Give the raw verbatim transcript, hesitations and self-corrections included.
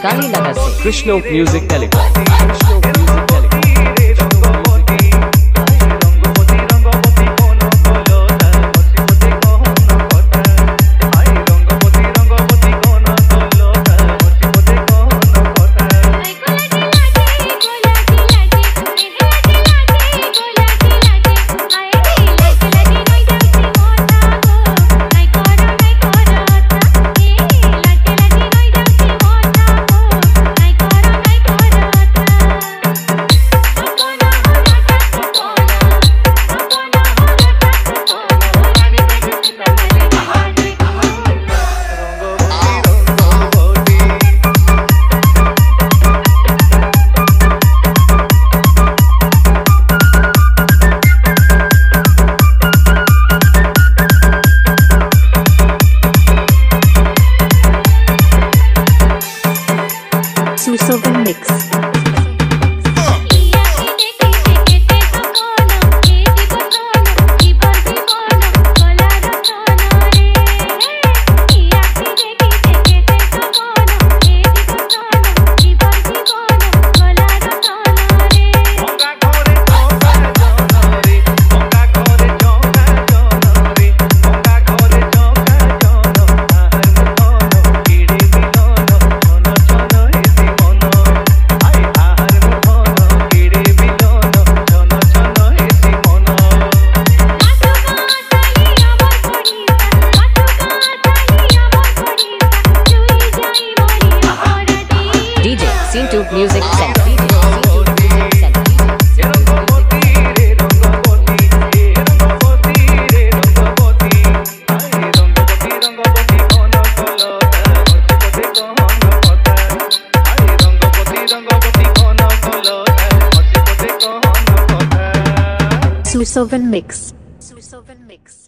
Kali Nagasi, Krishna Music Telecom. Susovan mix. YouTube music set. Susovan mix. Susovan mix.